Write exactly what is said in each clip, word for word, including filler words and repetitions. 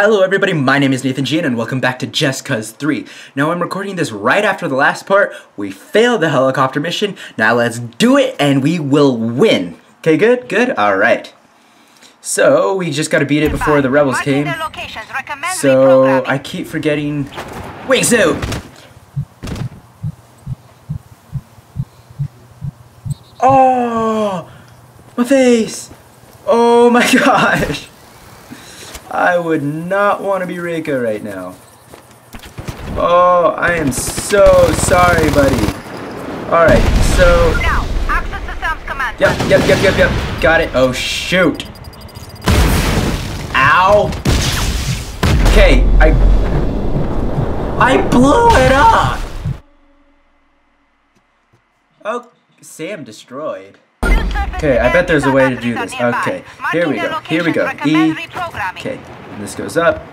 Hello everybody, my name is Nathan G N and welcome back to Just Cause three. Now I'm recording this right after the last part. We failed the helicopter mission. Now let's do it and we will win. Okay, good? Good? Alright. So, we just gotta beat it before the rebels came. So, I keep forgetting... Wingsuit! Oh! My face! Oh my gosh! I would not want to be Rika right now. Oh, I am so sorry, buddy. Alright, so... Now, access the Sam's command. Yep, yep, yep, yep, yep. Got it. Oh, shoot. Ow. Okay, I... I blew it up! Oh, Sam destroyed. Okay, I bet there's a way to do this. Okay, here we go, here we go. E. Okay, and this goes up.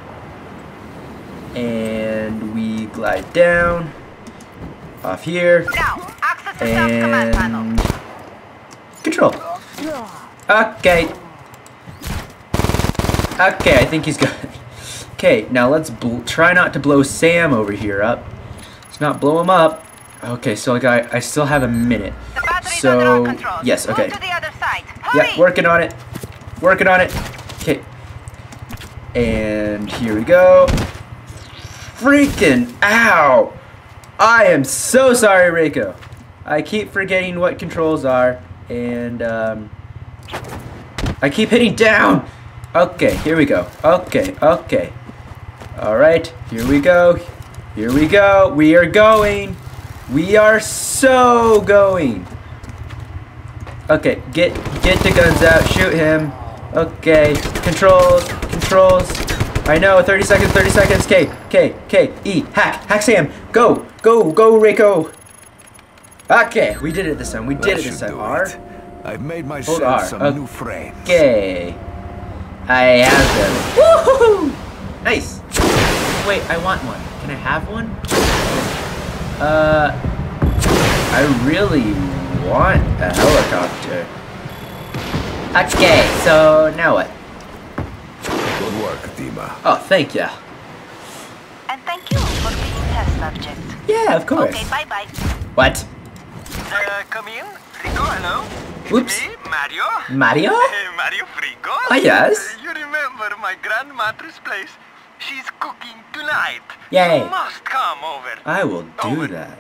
And we glide down. Off here. And... Control. Okay. Okay, I think he's good. Okay, now let's bl try not to blow Sam over here up. Let's not blow him up. Okay, so like I, I still have a minute. So, yes, okay. Yeah, working on it. Working on it. Okay. And here we go. Freaking ow! I am so sorry, Rico. I keep forgetting what controls are. And, um... I keep hitting down! Okay, here we go. Okay, okay. Alright, here we go. Here we go. We are going. We are so going. Okay, get get the guns out, shoot him. Okay, controls, controls. I know, thirty seconds, thirty seconds. K, K, K, E, hack, hack Sam. Go, go, go, Rico. Okay, we did it this time. We did it this time. R. I've made myself R. some okay. new frames. Okay, I have them. Woohoo! Nice. Wait, I want one. Can I have one? Uh, I really. Want a helicopter. Okay, so now what? Good work, Dima. Oh, thank you. And thank you for being test subject. Yeah, of course. Okay, bye bye. What? Uh, come in, Frigo, hello. Whoops. Me, Mario. Mario? Uh, Mario Frigo? Oh, yes. Uh, you remember my Gran Matre's place? She's cooking tonight. Yay. You must come over. I will do over. that.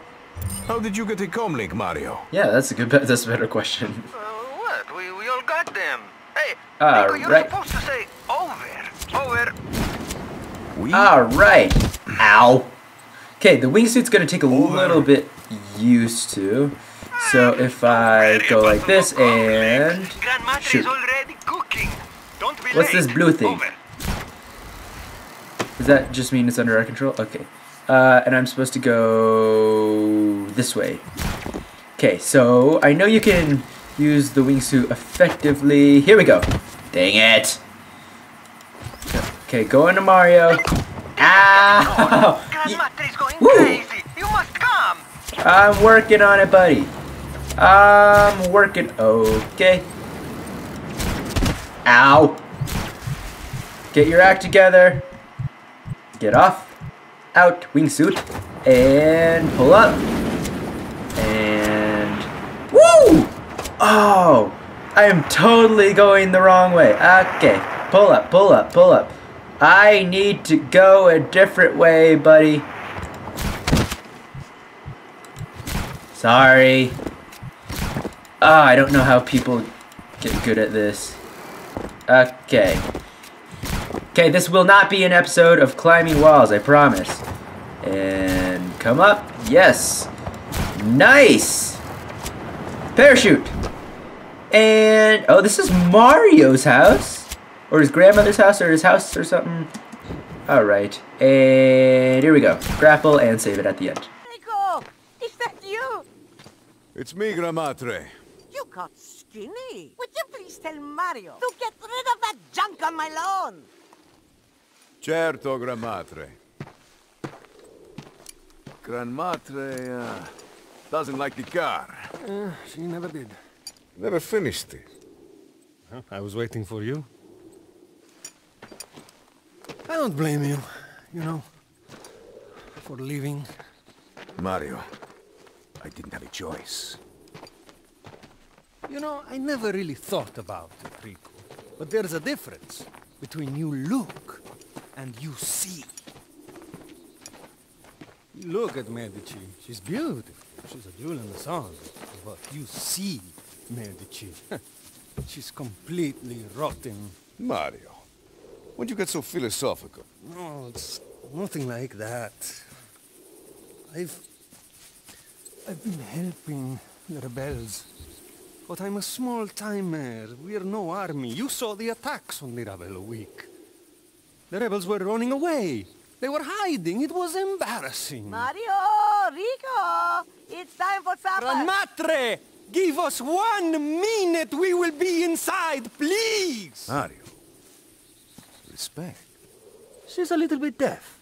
How did you get a comlink, Mario? Yeah, that's a good. That's a better question. Uh, what? We, we all got them. Hey, uh, Rico, you're right. supposed to say over, over. We all right. Ow. Okay, the wingsuit's gonna take a over. little bit used to. So if I go like this and shoot. What's this blue thing? Does that just mean it's under our control? Okay. Uh, and I'm supposed to go this way. Okay, so I know you can use the wingsuit effectively. Here we go. Dang it. Okay, go into Mario. Ow! Woo! I'm working on it, buddy. I'm working. Okay. Ow. Get your act together. Get off. Out, wingsuit, and pull up, and woo! Oh, I am totally going the wrong way. Okay, pull up, pull up, pull up. I need to go a different way, buddy. Sorry. Ah, oh, I don't know how people get good at this. Okay. Okay, this will not be an episode of climbing walls, I promise. And come up. Yes. Nice. Parachute. And, oh, this is Mario's house. Or his grandmother's house or his house or something. All right. And here we go. Grapple and save it at the end. Rico, is that you? It's me, Gran Matre. You got skinny. Would you please tell Mario to get rid of that junk on my lawn? Certo, Gran Matre. Gran Matre uh, doesn't like the car. Uh, she never did. Never finished it. Huh? I was waiting for you. I don't blame you, you know, for leaving. Mario, I didn't have a choice. You know, I never really thought about it, Rico. But there's a difference between you look and you see. You look at Medici. She's beautiful. She's a jewel in the sun. But you see Medici. She's completely rotten. Mario, when'd you get so philosophical? No, it's nothing like that. I've... I've been helping the rebels. But I'm a small-timer. We're no army. You saw the attacks on Di Ravello week. The rebels were running away. They were hiding. It was embarrassing. Mario! Rico! It's time for supper! Gran Matre! Give us one minute! We will be inside, please! Mario. Respect. She's a little bit deaf.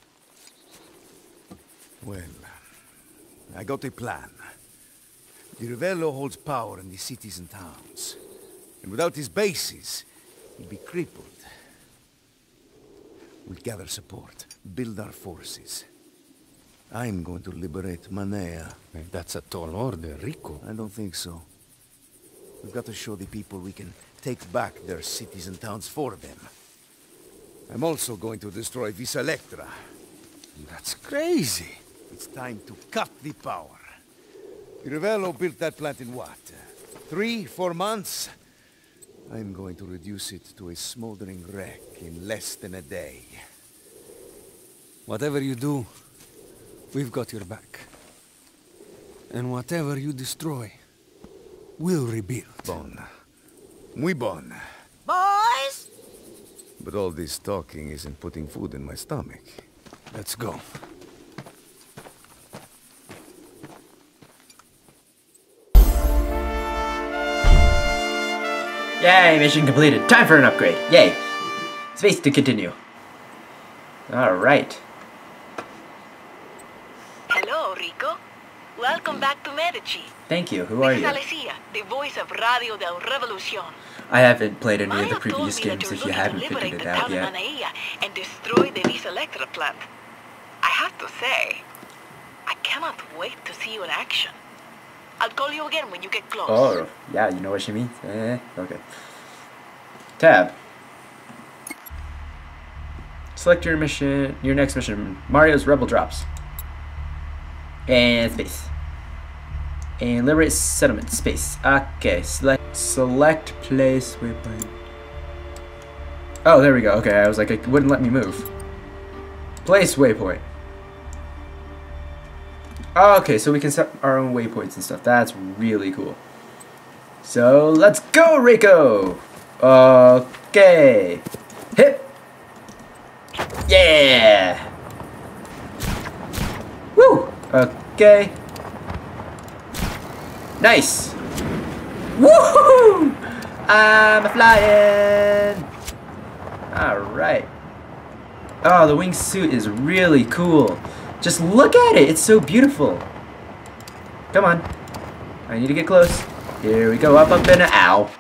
Well, I got a plan. Di Ravello holds power in the cities and towns. And without his bases, he'd be crippled. We'll gather support, build our forces. I'm going to liberate Manaea. That's a tall order, Rico. I don't think so. We've got to show the people we can take back their cities and towns for them. I'm also going to destroy Vis Electra. That's crazy. It's time to cut the power. Di Ravello built that plant in what? Three, four months? I'm going to reduce it to a smoldering wreck in less than a day. Whatever you do, we've got your back. And whatever you destroy, we'll rebuild. Bon. Muy bon. Boys! But all this talking isn't putting food in my stomach. Let's go. Yay, mission completed. Time for an upgrade. Yay. Space to continue. Alright. Hello, Rico. Welcome back to Medici. Thank you. Who are you? This is Alexia, the voice of Radio del Revolucion. I haven't played any Mario of the previous games if you haven't figured it out yet. Manaea and destroy the Vis Electra plant. I have to say, I cannot wait to see you in action. I'll call you again when you get close. Oh, yeah, you know what she means? Eh, okay. Tab. Select your mission, your next mission. Mario's Rebel Drops. And space. And liberate settlement, space. Okay, select, select place, waypoint. Oh, there we go, okay, I was like, it wouldn't let me move. Place, waypoint. Oh, okay, so we can set our own waypoints and stuff. That's really cool. So, let's go, Rico! Okay. Hip! Yeah! Woo! Okay. Nice! Woohoo! I'm flying! Alright. Oh, the wingsuit is really cool. Just look at it, it's so beautiful. Come on. I need to get close. Here we go, up, up, and ow.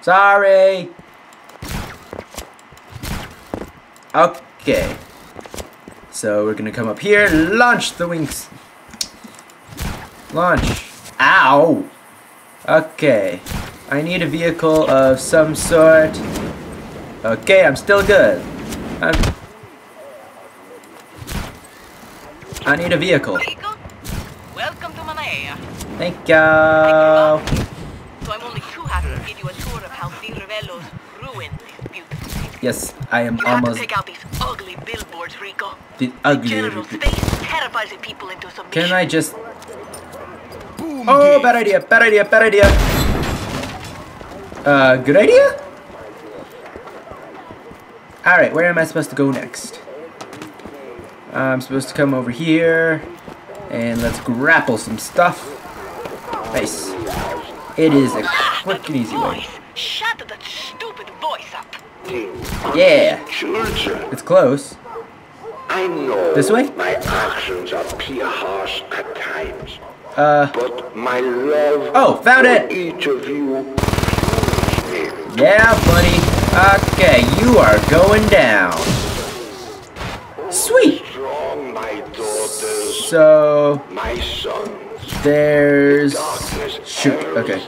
Sorry. Okay. So we're gonna come up here, launch the wings. Launch. Ow. Okay. I need a vehicle of some sort. Okay, I'm still good. I'm I need a vehicle. Rico, welcome to Manaea. Thank you. So I'm only too happy to give you a tour of how Di Ravello's ruined this beautiful city. Yes, I am you almost. You have to take out these ugly billboards, Rico. The ugly. General space terrifies the people into submission. Can I just? Boom, oh, gate. Bad idea! Bad idea! Bad idea! Uh, good idea. All right, where am I supposed to go next? I'm supposed to come over here, and let's grapple some stuff. Nice. It is a quick and easy way. Shut that stupid voice up. Yeah. It's close. I know. This way? My actions appear harsh at times. Uh. But my love. Oh, found it. Each of you. Yeah, buddy. Okay, you are going down. Sweet! Strong, my daughters, so my sons, there's shoot, okay.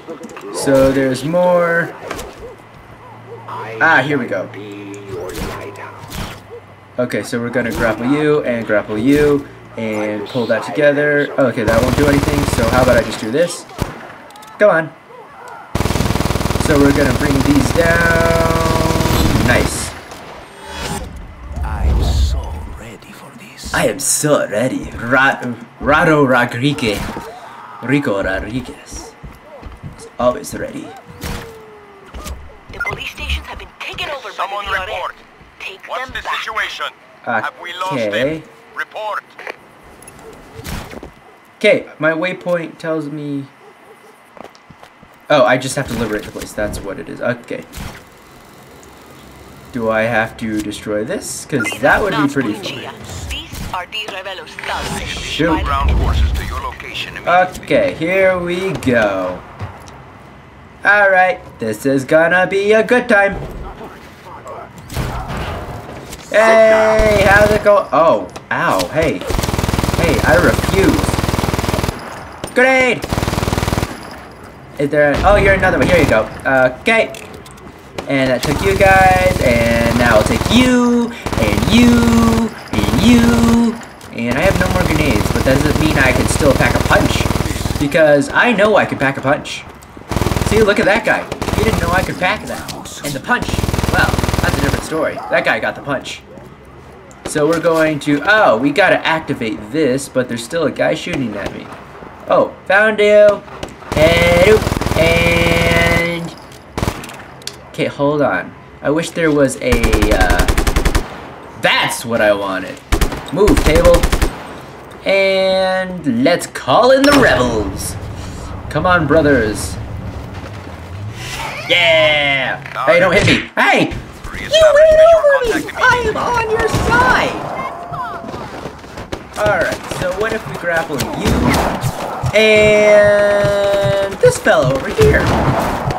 So there's more. Ah, here we go. Okay, so we're gonna grapple you and grapple you and pull that together. Okay, that won't do anything, so how about I just do this? Come on. So we're gonna bring these down. Nice. I am so ready. Ra Rado Rodriguez. Rico Rodriguez is always ready. The police stations have been taken over by someone the report. Take What's them the back. Situation? Okay. Have we lost them? Report. Okay, my waypoint tells me... Oh, I just have to liberate the place. That's what it is. Okay. Do I have to destroy this? Because that would be pretty fun. Shoot. Okay, here we go. Alright, this is gonna be a good time. Hey, how's it going? Oh, ow, hey. Hey, I refuse. Grenade! Is there a, oh, you're another one. Here you go. Okay. And that took you guys, and now I'll take you, and you, and you. And I have no more grenades, but that doesn't mean I can still pack a punch. Because I know I can pack a punch. See, look at that guy. He didn't know I could pack that. And the punch, well, that's a different story. That guy got the punch. So we're going to, oh, we gotta activate this, but there's still a guy shooting at me. Oh, found you. And, oop, and... Okay, hold on. I wish there was a, uh... that's what I wanted. Move, table. And let's call in the rebels. Come on, brothers. Yeah! Hey, don't hit me. Hey! You ran over me! I am on your side! Alright, so what if we grapple you? And this fellow over here.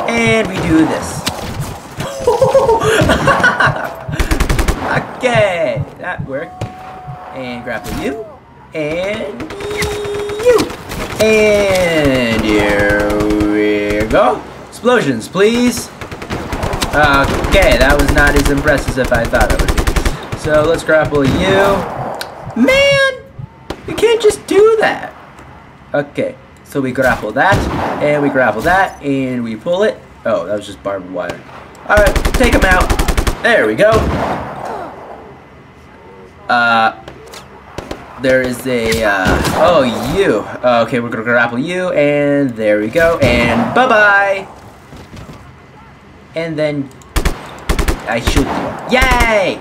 And we do this. Okay, that worked. And grapple you, and you, and here we go. Explosions, please. Okay, that was not as impressive as I thought it would be. So let's grapple you. Man, you can't just do that. Okay, so we grapple that, and we grapple that, and we pull it. Oh, that was just barbed wire. All right, take him out. There we go. Uh... There is a, uh, oh, you. Uh, okay, we're gonna grapple you, and there we go, and bye-bye! And then, I shoot you. Yay!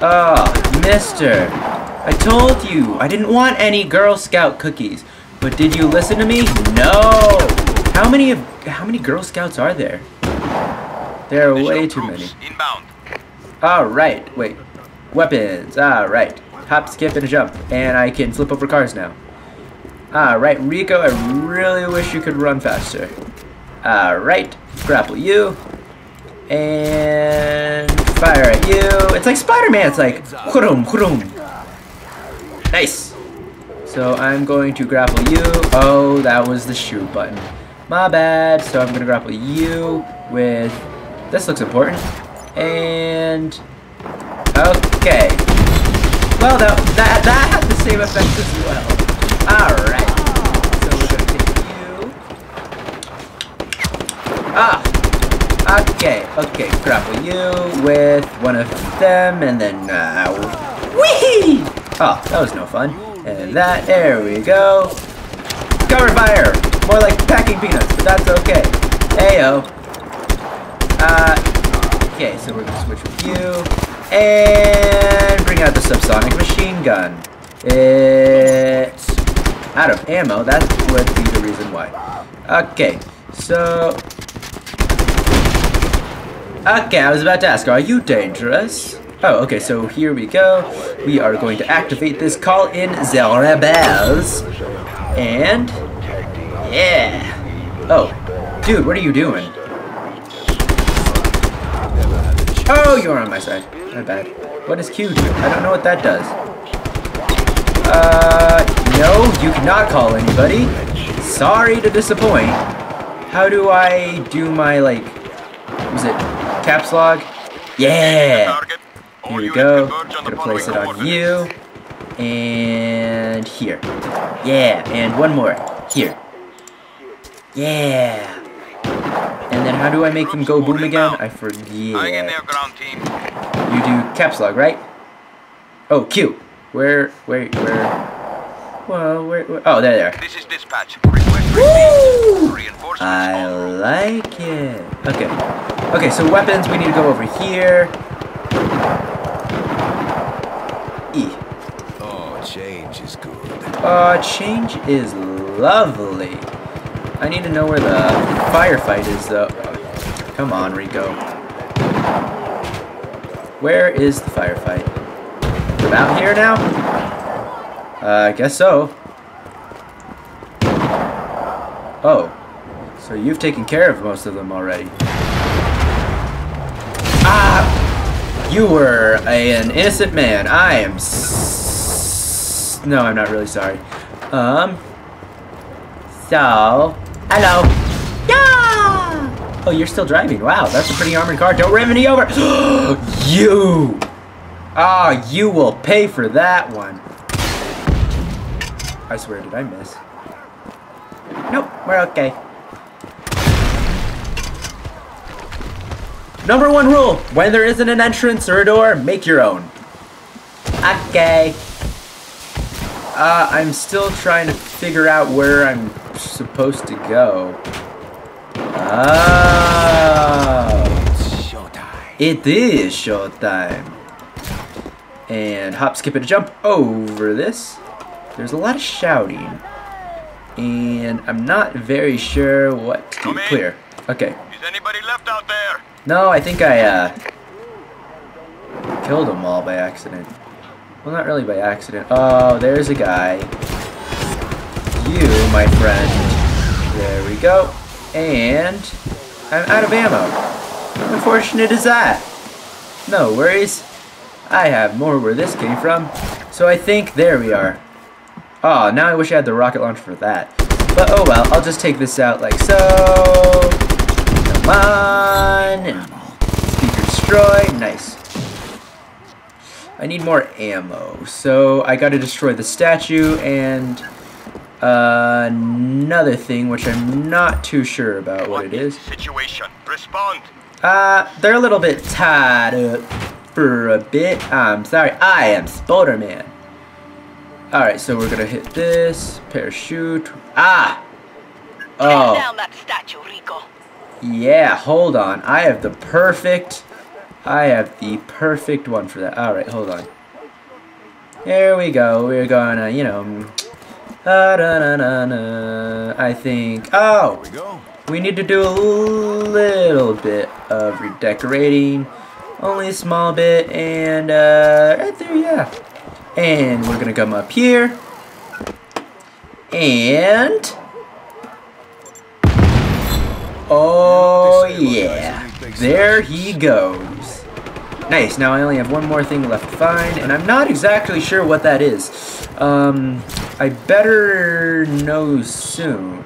Oh, mister, I told you, I didn't want any Girl Scout cookies, but did you listen to me? No! How many of, how many Girl Scouts are there? There are way too many. Alright, wait, weapons, alright. Hop, skip, and a jump. And I can flip over cars now. Alright, Rico, I really wish you could run faster. Alright, grapple you. And fire at you. It's like Spider-Man, it's like, hurum, hurum. Nice. So I'm going to grapple you. Oh, that was the shoot button. My bad. So I'm going to grapple you with, this looks important. And, okay. Well, no, that, that had the same effect as well. Alright. So we're going to take you. Ah! Okay, okay. Grapple you with one of them, and then, uh... Whee! Oh, that was no fun. And that, there we go. Cover fire! More like packing peanuts, but that's okay. Ayo. Uh, okay, so we're going to switch with you. And bring out the subsonic machine gun. It's out of ammo. That would be the reason why. Okay, so... Okay, I was about to ask, are you dangerous? Oh, okay, so here we go. We are going to activate this call in the rebels. And... Yeah! Oh, dude, what are you doing? Oh, you're on my side. My bad. What is Q do? I don't know what that does. Uh, no, you cannot call anybody. Sorry to disappoint. How do I do my, like, what was it, caps log? Yeah! Here we go. Gonna place it on you. And here. Yeah, and one more. Here. Yeah! And then how do I make them go boom again? I forget. You do caps log, right? Oh, Q. Where, where, where? Well, where, where? Oh, there they are. This is dispatch. Woo! I like it. Okay. Okay, so weapons, we need to go over here. E. Oh, change is good. Uh, change is lovely. I need to know where the firefight is, though. Come on, Rico. Where is the firefight? From out here now? Uh, I guess so. Oh. So you've taken care of most of them already. Ah! You were an innocent man. I am s- No, I'm not really sorry. Um... So... Hello! Yeah! Oh, you're still driving. Wow, that's a pretty armored car. Don't ram me over! You! Ah, oh, you will pay for that one. I swear, did I miss? Nope, we're okay. Number one rule, when there isn't an entrance or a door, make your own. Okay. Uh, I'm still trying to figure out where I'm supposed to go. Oh. It's showtime. It is showtime. And hop, skip, and a jump over this. There's a lot of shouting. And I'm not very sure what to clear. Okay. Is anybody left out there? No, I think I, uh, killed them all by accident. Well, not really by accident. Oh, there's a guy. You, my friend. There we go. And I'm out of ammo. How unfortunate is that? No worries. I have more where this came from. So I think, there we are. Oh, now I wish I had the rocket launcher for that. But oh well, I'll just take this out like so. Come on. Speaker destroy. Nice. I need more ammo, so I gotta destroy the statue and uh, another thing, which I'm not too sure about what it is. Situation. Respond. Uh, they're a little bit tied up for a bit. I'm sorry. I am Spider-Man. All right, so we're gonna hit this parachute. Ah. Oh. Take down that statue, Rico. Yeah, hold on. I have the perfect, I have the perfect one for that. Alright, hold on. Here we go. We're gonna, you know... Da, da, da, da, da, I think... Oh! We, go. we need to do a little bit of redecorating. Only a small bit. And, uh... right there, yeah. And we're gonna come up here. And... Oh, yeah. There he goes. Nice. Now I only have one more thing left to find, and I'm not exactly sure what that is. Um, I better know soon.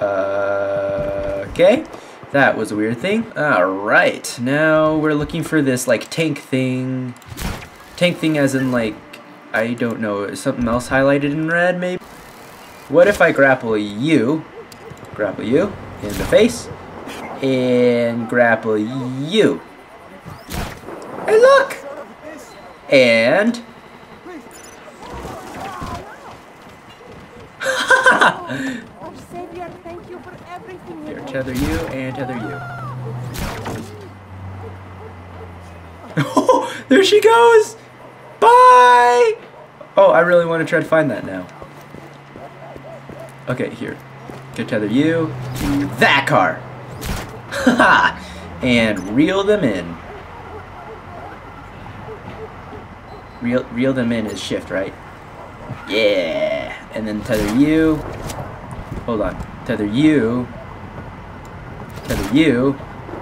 Uh, okay. That was a weird thing. All right. Now we're looking for this, like, tank thing. Tank thing as in, like, I don't know. Is something else highlighted in red, maybe? What if I grapple you? Grapple you in the face? And grapple you. Hey, look! And... Here, tether you and tether you. Oh, there she goes! Bye! Oh, I really want to try to find that now. Okay, here. Get tether you to that car. Haha! And reel them in. Reel, reel them in is shift, right? Yeah! And then tether you. Hold on. Tether you. Tether you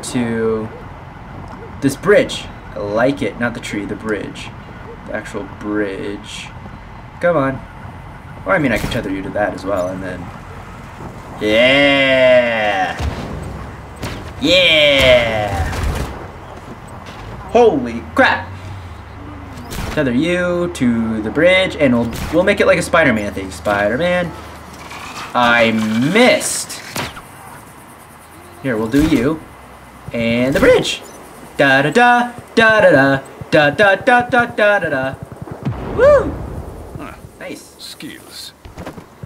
to this bridge. I like it. Not the tree, the bridge. actual bridge. Come on. Or I mean, I could tether you to that as well, and then... Yeah! Yeah! Holy crap! Tether you to the bridge, and we'll, we'll make it like a Spider-Man thing. Spider-Man. I missed! Here, we'll do you. And the bridge! Da-da-da, da-da-da, da-da-da-da-da-da-da. Woo! Huh. Nice. Skills.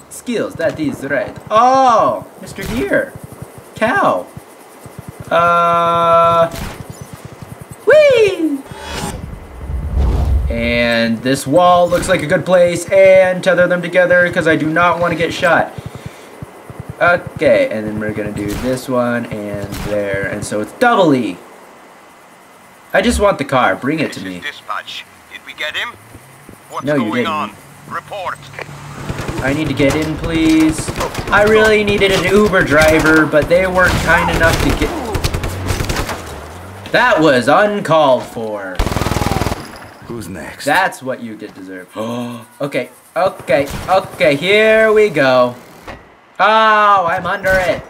Skills, that is right. Oh! Mister Deer. Cow. Uh... Whee! And this wall looks like a good place, and tether them together because I do not want to get shot. Okay, and then we're gonna do this one and there, and so it's doubly. I just want the car. Bring it to me. Dispatch. Did we get him? What's no, you going didn't. On? Report. I need to get in, please. I really needed an Uber driver, but they weren't kind enough to get. That was uncalled for. Who's next? That's what you did deserve. Oh. Okay. Okay. Okay. Here we go. Oh, I'm under it.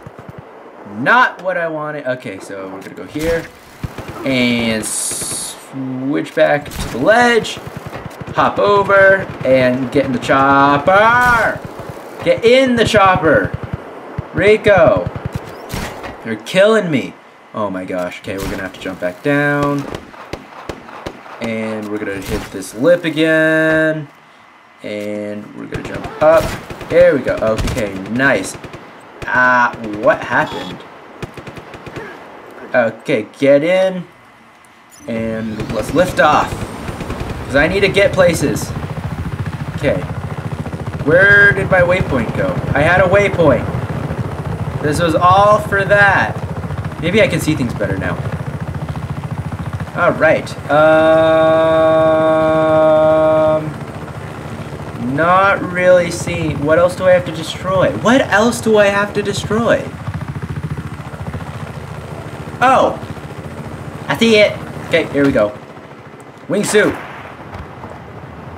Not what I wanted. Okay, so we're gonna go here and switch back to the ledge, hop over, and get in the chopper. Get in the chopper, Rico. You're killing me. Oh my gosh. Okay, we're gonna have to jump back down, and we're gonna hit this lip again, and we're gonna jump up. There we go. Okay, nice. Ah, uh, what happened? Okay, get in. And let's lift off. Because I need to get places. Okay. Where did my waypoint go? I had a waypoint. This was all for that. Maybe I can see things better now. Alright. Um... Not really seeing. What else do I have to destroy? What else do I have to destroy? Oh! I see it! Okay, here we go. Wingsuit!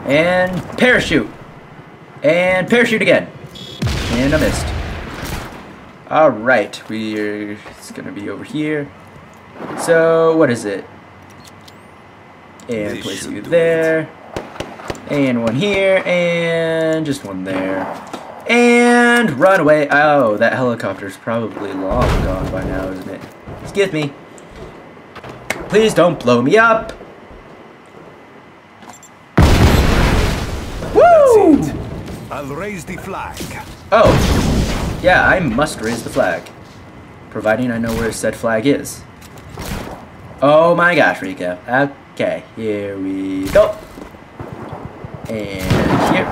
And parachute! And parachute again! And I missed. Alright, we're it's gonna be over here. So, what is it? And place you there. And one here, and just one there. And run away. Oh, that helicopter's probably long gone by now, isn't it? Excuse me. Please don't blow me up. Woo! That's it. I'll raise the flag. Oh. Yeah, I must raise the flag. Providing I know where said flag is. Oh my gosh, Rika. Okay, here we go. And here.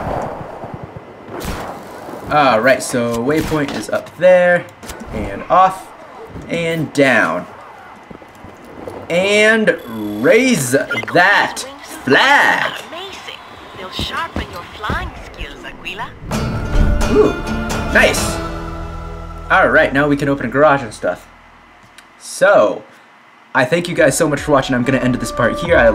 Alright, so waypoint is up there. And off. And down. And raise that flag! Amazing. They'll sharpen your flying skills, Aquila. Ooh, nice! Alright, now we can open a garage and stuff. So, I thank you guys so much for watching. I'm going to end this part here. I